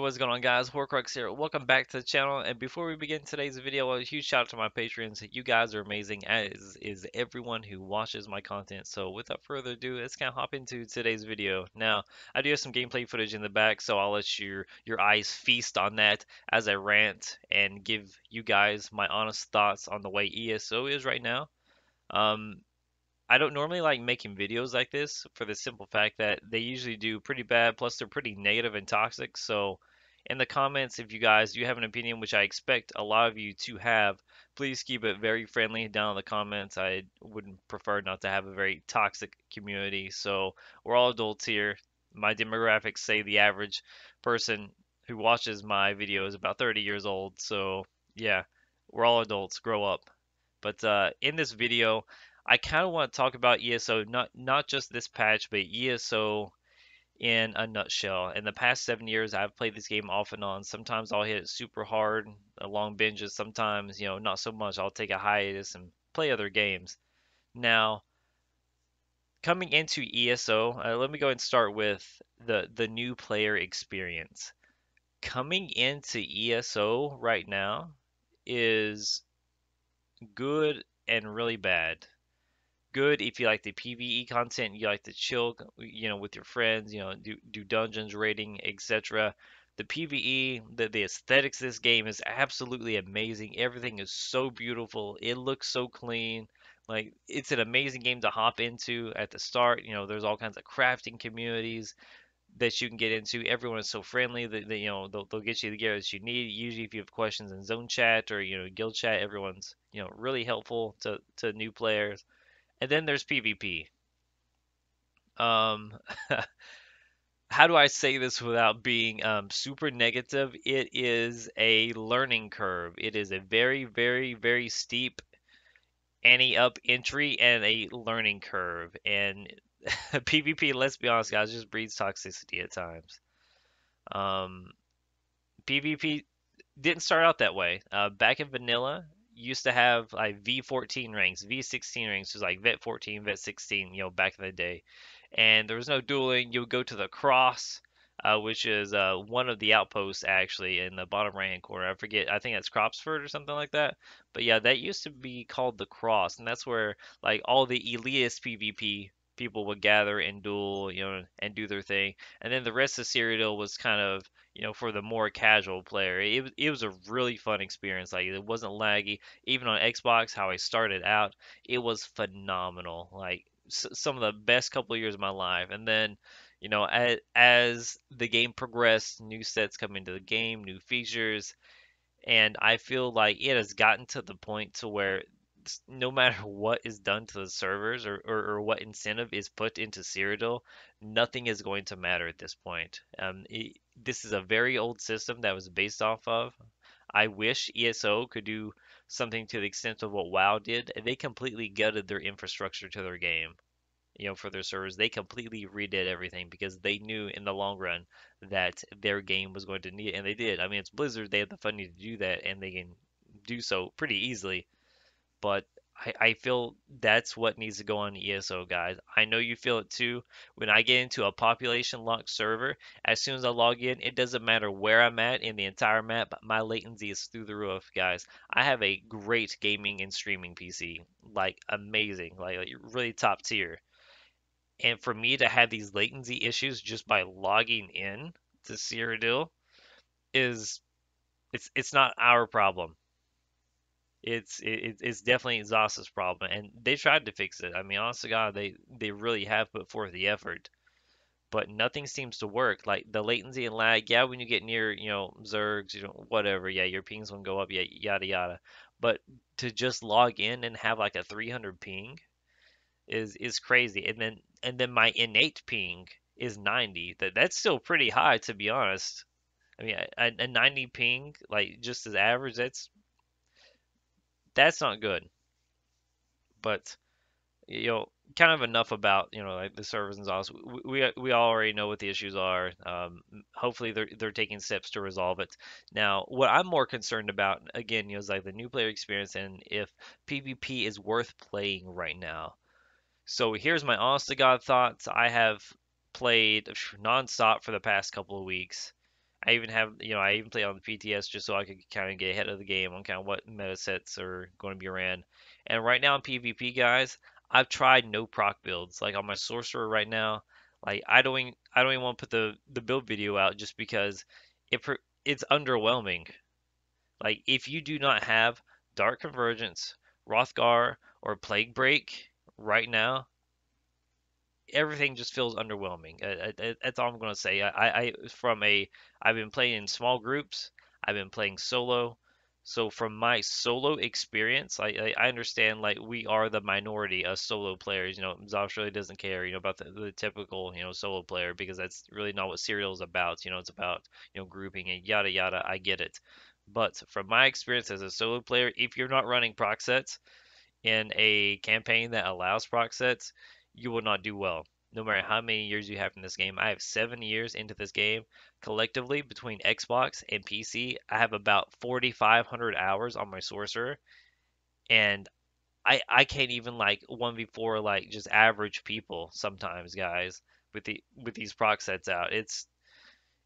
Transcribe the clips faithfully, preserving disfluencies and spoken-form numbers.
what's going on, guys? Horcrux here. Welcome back to the channel. And before we begin today's video, a huge shout out to my Patreons. You guys are amazing, as is everyone who watches my content. So without further ado, let's kind of hop into today's video. Now, I do have some gameplay footage in the back, so I'll let your, your eyes feast on that as I rant and give you guys my honest thoughts on the way E S O is right now. Um... I don't normally like making videos like this for the simple fact that they usually do pretty bad, plus they're pretty negative and toxic. So in the comments, if you guys do have an opinion, which I expect a lot of you to have, please keep it very friendly down in the comments. I wouldn't prefer not to have a very toxic community. So we're all adults here. My demographics say the average person who watches my video is about thirty years old. So yeah, we're all adults. Grow up. But uh, in this video, I kind of want to talk about E S O, not not just this patch, but E S O in a nutshell. In the past seven years, I've played this game off and on. Sometimes I'll hit it super hard, long binges. Sometimes, you know, not so much. I'll take a hiatus and play other games. Now, coming into E S O, uh, let me go and start with the, the new player experience. Coming into E S O right now is good and really bad. Good if you like the PvE content, you like to chill, you know, with your friends, you know, do, do dungeons, raiding, et cetera. The PvE, the, the aesthetics of this game is absolutely amazing. Everything is so beautiful. It looks so clean. Like, it's an amazing game to hop into at the start. You know, there's all kinds of crafting communities that you can get into. Everyone is so friendly that, that you know, they'll, they'll get you the gear that you need. Usually if you have questions in zone chat or, you know, guild chat, everyone's, you know, really helpful to, to new players. And then there's PvP. Um, how do I say this without being um, super negative? It is a learning curve. It is a very, very, very steep ante-up entry and a learning curve. And PvP, let's be honest, guys, just breeds toxicity at times. Um, PvP didn't start out that way. Uh, back in vanilla, used to have like V fourteen ranks, V sixteen ranks, was like Vet fourteen, Vet sixteen, you know, back in the day. And there was no dueling. You would go to the Cross, uh, which is uh, one of the outposts, actually, in the bottom right-hand corner. I forget. I think that's Cropsford or something like that. But yeah, that used to be called the Cross, and that's where like all the elitist PvP people would gather and duel, you know, and do their thing. And then the rest of Cyrodiil was kind of, you know, for the more casual player. It, it was a really fun experience. Like, it wasn't laggy. Even on Xbox, how I started out, it was phenomenal. Like, s some of the best couple of years of my life. And then, you know, as, as the game progressed, new sets come into the game, new features. And I feel like it has gotten to the point to where no matter what is done to the servers or, or, or what incentive is put into Cyrodiil, nothing is going to matter at this point. Um, it, this is a very old system that was based off of. I wish E S O could do something to the extent of what WoW did. They completely gutted their infrastructure to their game, you know, for their servers. They completely redid everything because they knew in the long run that their game was going to need it, and they did. I mean, it's Blizzard. They have the funding to do that, and they can do so pretty easily. But I, I feel that's what needs to go on E S O, guys. I know you feel it too. When I get into a population locked server, as soon as I log in, it doesn't matter where I'm at in the entire map. My latency is through the roof, guys. I have a great gaming and streaming P C. Like, amazing. Like, like really top tier. And for me to have these latency issues just by logging in to Cyrodiil is, it's, it's not our problem. It's it, it's definitely Exhaust's problem, and they tried to fix it. I mean, honest to God, they they really have put forth the effort, but nothing seems to work. Like the latency and lag, yeah, when you get near, you know, Zergs, you know, whatever, yeah, your pings will go up, yeah, yada yada. But to just log in and have like a three hundred ping is is crazy, and then and then my innate ping is ninety. That that's still pretty high, to be honest. I mean, a, a ninety ping, like just as average, that's That's not good. But, you know, kind of enough about, you know, like the servers and all. We, we, we already know what the issues are. Um, hopefully they're, they're taking steps to resolve it. Now, what I'm more concerned about, again, you know, is like the new player experience and if PvP is worth playing right now. So here's my honest to God thoughts. I have played nonstop for the past couple of weeks. I even have, you know, I even play on the P T S just so I could kind of get ahead of the game on kind of what meta sets are going to be ran. And right now in PvP, guys, I've tried no proc builds. Like on my sorcerer right now, like I don't even, I don't even want to put the the build video out just because it it's underwhelming. Like if you do not have Dark Convergence, Hrothgar, or Plague Break right now, everything just feels underwhelming. I, I, that's all I'm gonna say. I, I from a I've been playing in small groups. I've been playing solo. So from my solo experience, I, I understand, like, we are the minority of solo players. You know, Zosh really doesn't care, you know, about the, the typical, you know, solo player, because that's really not what Cyrodiil is about. You know, it's about, you know, grouping and yada yada. I get it. But from my experience as a solo player, if you're not running proc sets in a campaign that allows proc sets, you will not do well. No matter how many years you have in this game. I have seven years into this game. Collectively, between Xbox and P C, I have about forty-five hundred hours on my sorcerer. And I I can't even, like, one v four, like, just average people sometimes, guys, with the with these proc sets out. It's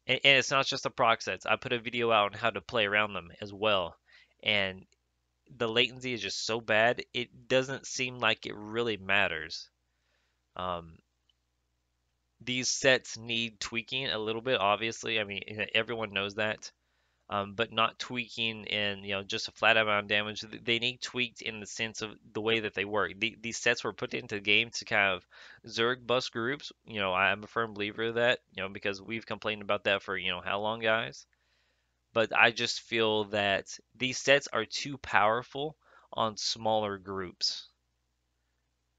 and, and it's not just the proc sets. I put a video out on how to play around them as well. And the latency is just so bad, it doesn't seem like it really matters. Um... These sets need tweaking a little bit, obviously. I mean, everyone knows that, um, but not tweaking in, you know, just a flat amount of damage. They need tweaked in the sense of the way that they work. The, these sets were put into the game to kind of Zerg bus groups. You know, I'm a firm believer of that, you know, because we've complained about that for, you know, how long, guys? But I just feel that these sets are too powerful on smaller groups.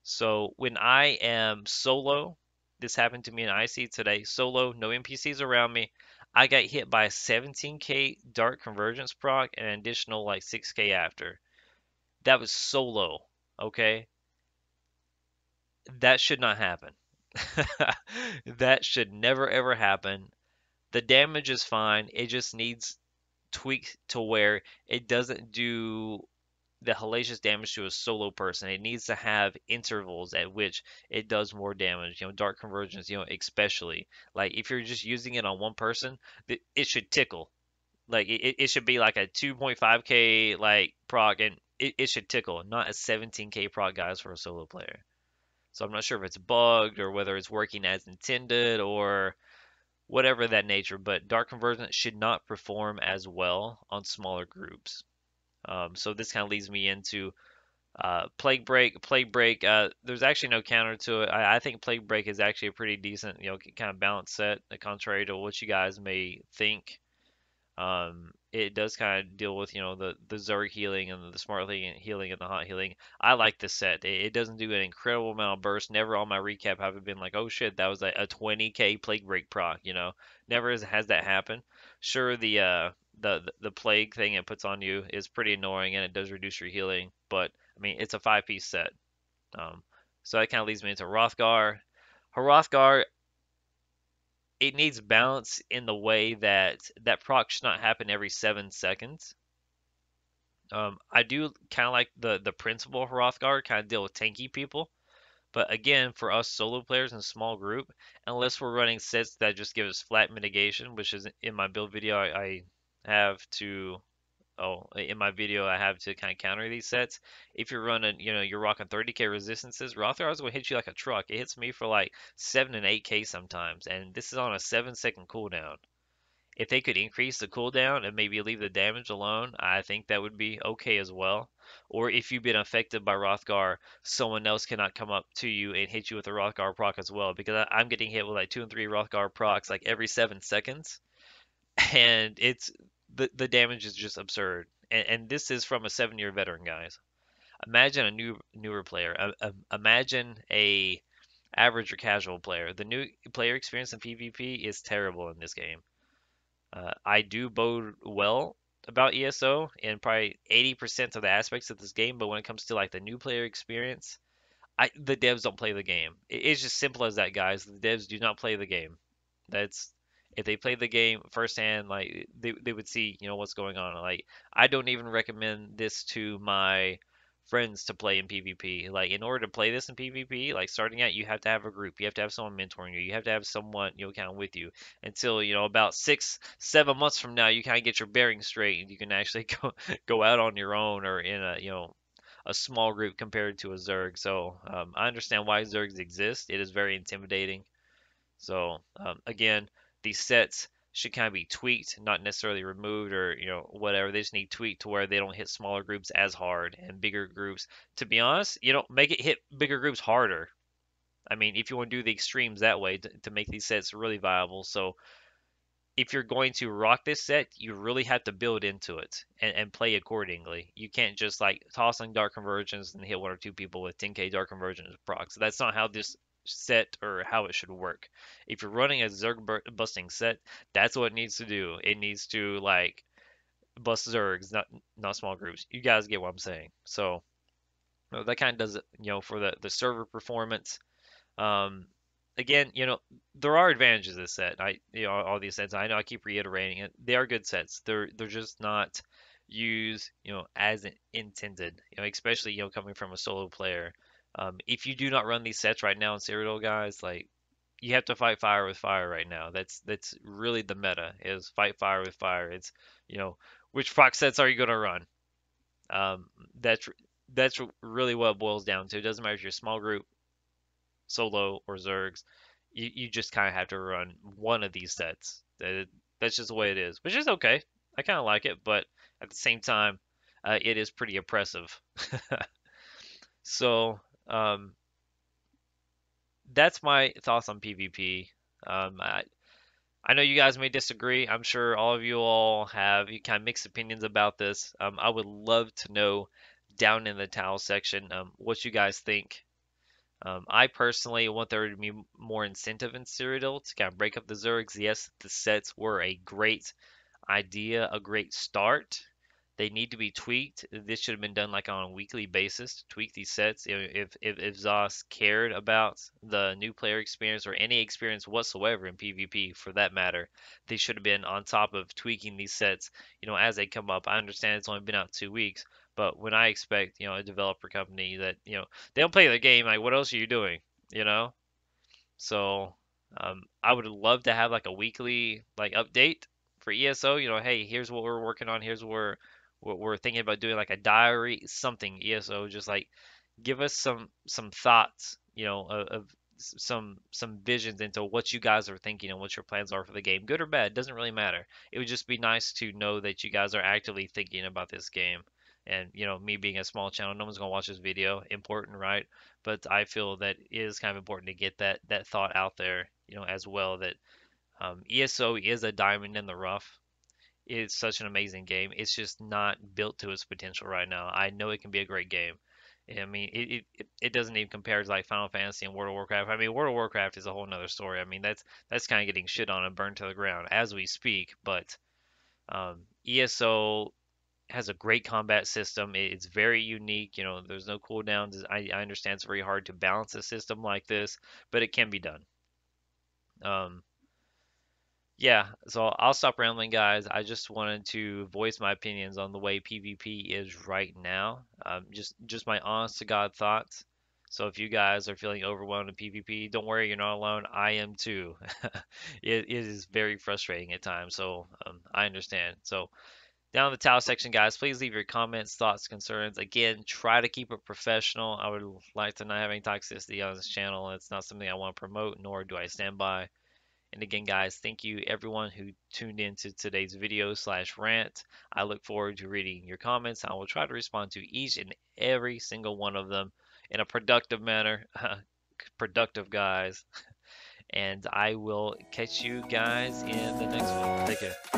So when I am solo, this happened to me in I C today. Solo, no N P Cs around me. I got hit by a seventeen K Dark Convergence proc and an additional like six K after. That was solo, okay? That should not happen. That should never ever happen. The damage is fine. It just needs tweaks to where it doesn't do the hellacious damage to a solo person. It needs to have intervals at which it does more damage. You know, Dark Convergence, you know, especially, like, if you're just using it on one person, it should tickle. Like, it, it should be like a two point five K like proc, and it, it should tickle, not a seventeen K proc, guys, for a solo player. So I'm not sure if it's bugged or whether it's working as intended or whatever of that nature, but Dark Convergence should not perform as well on smaller groups. Um, so this kind of leads me into uh, Plague Break. Plague Break, uh, there's actually no counter to it. I, I think Plague Break is actually a pretty decent, you know, kind of balanced set, contrary to what you guys may think. Um, it does kind of deal with, you know, the, the Zerg healing and the smart healing and the hot healing. I like this set. It, it doesn't do an incredible amount of burst. Never on my recap have I been like, oh shit, that was a, a twenty K Plague Break proc, you know. Never has, has that happen. Sure, the... Uh, The, the plague thing it puts on you is pretty annoying, and it does reduce your healing, but I mean, it's a five-piece set. Um, so that kind of leads me into Hrothgar. Hrothgar, it needs balance in the way that that proc should not happen every seven seconds. Um, I do kind of like the, the principle of Hrothgar, kind of deal with tanky people. But again, for us solo players in a small group, unless we're running sets that just give us flat mitigation, which is in my build video, I... I have to oh in my video I have to kind of counter these sets. If you're running, you know, you're rocking thirty K resistances, Hrothgar's gonna hit you like a truck. It hits me for like seven and eight K sometimes, and this is on a seven second cooldown. If they could increase the cooldown and maybe leave the damage alone, I think that would be okay as well. Or if you've been affected by Hrothgar, someone else cannot come up to you and hit you with a Hrothgar proc as well, because I'm getting hit with like two and three Hrothgar procs like every seven seconds, and it's The, the damage is just absurd, and, and this is from a seven-year veteran, guys. Imagine a new newer player. Uh, uh, imagine a average or casual player. The new player experience in PvP is terrible in this game. Uh, I do bode well about E S O and probably eighty percent of the aspects of this game, but when it comes to like the new player experience, I the devs don't play the game. It, it's just simple as that, guys. The devs do not play the game. That's If they played the game firsthand, like they, they would see, you know, what's going on. Like, I don't even recommend this to my friends to play in PvP. Like, in order to play this in PvP, like, starting out, you have to have a group. You have to have someone mentoring you. You have to have someone, you know, kind of with you. Until, you know, about six, seven months from now, you kind of get your bearings straight, and you can actually go, go out on your own or in a, you know, a small group compared to a Zerg. So, um, I understand why Zergs exist. It is very intimidating. So, um, again, these sets should kind of be tweaked, not necessarily removed or, you know, whatever. They just need tweaked to where they don't hit smaller groups as hard and bigger groups. To be honest, you don't make it hit bigger groups harder. I mean, if you want to do the extremes that way to, to make these sets really viable. So if you're going to rock this set, you really have to build into it and, and play accordingly. You can't just like toss on Dark Convergence and hit one or two people with ten K Dark Convergence procs. So that's not how this set or how it should work. If you're running a Zerg busting set, that's what it needs to do. It needs to like bust Zergs, not not small groups. You guys get what I'm saying. So you know, that kind of does it, you know, for the the server performance. Um again, you know, there are advantages to this set. I you know all these sets, I know I keep reiterating it, they are good sets. They're they're just not used, you know, as intended, you know, especially, you know, coming from a solo player. Um, if you do not run these sets right now in Cyrodiil, guys, like, you have to fight fire with fire right now. That's that's really the meta, is fight fire with fire. It's, you know, which proc sets are you going to run? Um, that's that's really what it boils down to. It doesn't matter if you're a small group, solo, or Zergs. You, you just kind of have to run one of these sets. That, that's just the way it is, which is okay. I kind of like it, but at the same time, uh, it is pretty oppressive. So... Um, that's my thoughts on PvP. Um, I, I know you guys may disagree. I'm sure all of you all have you kind of mixed opinions about this. Um, I would love to know down in the towel section, um, what you guys think. Um, I personally want there to be more incentive in Cyrodiil to kind of break up the Zergs. Yes, the sets were a great idea, a great start. They need to be tweaked. This should have been done like on a weekly basis to tweak these sets. If if, if Zos cared about the new player experience or any experience whatsoever in PvP for that matter, they should have been on top of tweaking these sets, you know, as they come up. I understand it's only been out two weeks, but when I expect, you know, a developer company that, you know, they don't play the game, like, what else are you doing? You know? So um, I would love to have like a weekly like update for E S O. You know, hey, here's what we're working on. Here's what we're We're thinking about doing, like a diary, something. E S O, just like give us some some thoughts, you know, of, of some some visions into what you guys are thinking and what your plans are for the game, good or bad. Doesn't really matter. It would just be nice to know that you guys are actively thinking about this game. And you know, me being a small channel, no one's gonna watch this video. Important, right? But I feel that it is kind of important to get that that thought out there, you know, as well. That um, E S O is a diamond in the rough. It's such an amazing game. It's just not built to its potential right now. I know it can be a great game. I mean, it it, it doesn't even compare to like Final Fantasy and World of Warcraft. I mean, World of Warcraft is a whole nother story. I mean, that's that's kind of getting shit on and burned to the ground as we speak. But um, E S O has a great combat system. It's very unique. You know, there's no cooldowns. I, I understand it's very hard to balance a system like this, but it can be done. Um. Yeah, so I'll stop rambling, guys. I just wanted to voice my opinions on the way PvP is right now. Um, just just my honest-to-God thoughts. So if you guys are feeling overwhelmed in PvP, don't worry, you're not alone. I am too. it, it is very frustrating at times, so um, I understand. So down in the towel section, guys, please leave your comments, thoughts, concerns. Again, try to keep it professional. I would like to not have any toxicity on this channel. It's not something I want to promote, nor do I stand by. And again, guys, thank you everyone who tuned in to today's video slash rant. I look forward to reading your comments. I will try to respond to each and every single one of them in a productive manner. Productive, guys. And I will catch you guys in the next one. Take care.